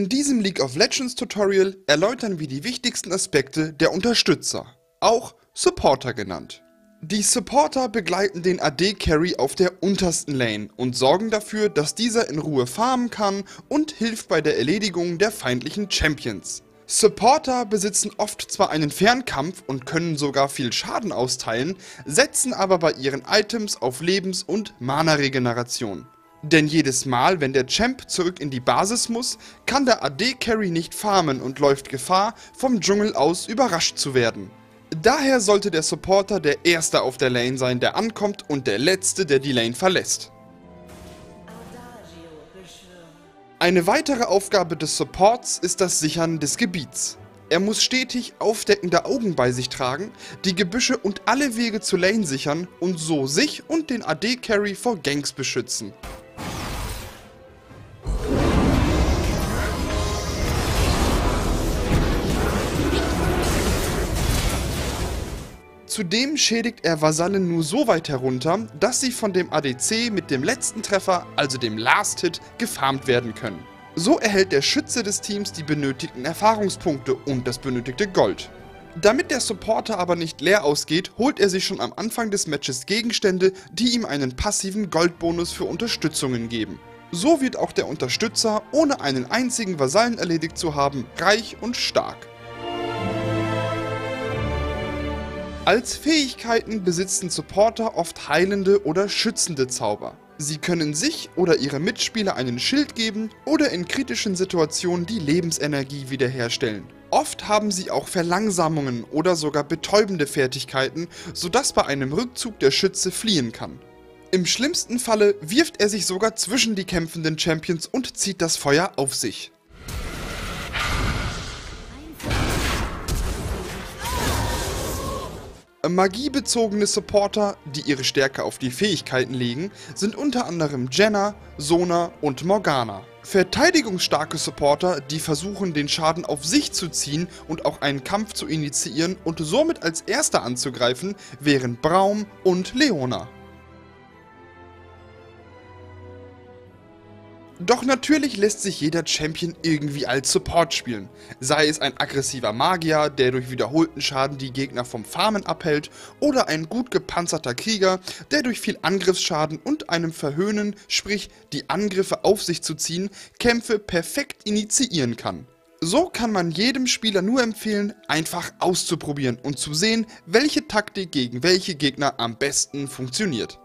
In diesem League of Legends Tutorial erläutern wir die wichtigsten Aspekte der Unterstützer, auch Supporter genannt. Die Supporter begleiten den AD-Carry auf der untersten Lane und sorgen dafür, dass dieser in Ruhe farmen kann und hilft bei der Erledigung der feindlichen Champions. Supporter besitzen oft zwar einen Fernkampf und können sogar viel Schaden austeilen, setzen aber bei ihren Items auf Lebens- und Mana-Regeneration. Denn jedes Mal, wenn der Champ zurück in die Basis muss, kann der AD-Carry nicht farmen und läuft Gefahr, vom Dschungel aus überrascht zu werden. Daher sollte der Supporter der Erste auf der Lane sein, der ankommt, und der Letzte, der die Lane verlässt. Eine weitere Aufgabe des Supports ist das Sichern des Gebiets. Er muss stetig aufdeckende Augen bei sich tragen, die Gebüsche und alle Wege zur Lane sichern und so sich und den AD-Carry vor Ganks beschützen. Zudem schädigt er Vasallen nur so weit herunter, dass sie von dem ADC mit dem letzten Treffer, also dem Last Hit, gefarmt werden können. So erhält der Schütze des Teams die benötigten Erfahrungspunkte und das benötigte Gold. Damit der Supporter aber nicht leer ausgeht, holt er sich schon am Anfang des Matches Gegenstände, die ihm einen passiven Goldbonus für Unterstützungen geben. So wird auch der Unterstützer, ohne einen einzigen Vasallen erledigt zu haben, reich und stark. Als Fähigkeiten besitzen Supporter oft heilende oder schützende Zauber. Sie können sich oder ihre Mitspieler einen Schild geben oder in kritischen Situationen die Lebensenergie wiederherstellen. Oft haben sie auch Verlangsamungen oder sogar betäubende Fertigkeiten, sodass bei einem Rückzug der Schütze fliehen kann. Im schlimmsten Falle wirft er sich sogar zwischen die kämpfenden Champions und zieht das Feuer auf sich. Magiebezogene Supporter, die ihre Stärke auf die Fähigkeiten legen, sind unter anderem Janna, Sona und Morgana. Verteidigungsstarke Supporter, die versuchen, den Schaden auf sich zu ziehen und auch einen Kampf zu initiieren und somit als Erster anzugreifen, wären Braum und Leona. Doch natürlich lässt sich jeder Champion irgendwie als Support spielen, sei es ein aggressiver Magier, der durch wiederholten Schaden die Gegner vom Farmen abhält, oder ein gut gepanzerter Krieger, der durch viel Angriffsschaden und einem Verhöhnen, sprich die Angriffe auf sich zu ziehen, Kämpfe perfekt initiieren kann. So kann man jedem Spieler nur empfehlen, einfach auszuprobieren und zu sehen, welche Taktik gegen welche Gegner am besten funktioniert.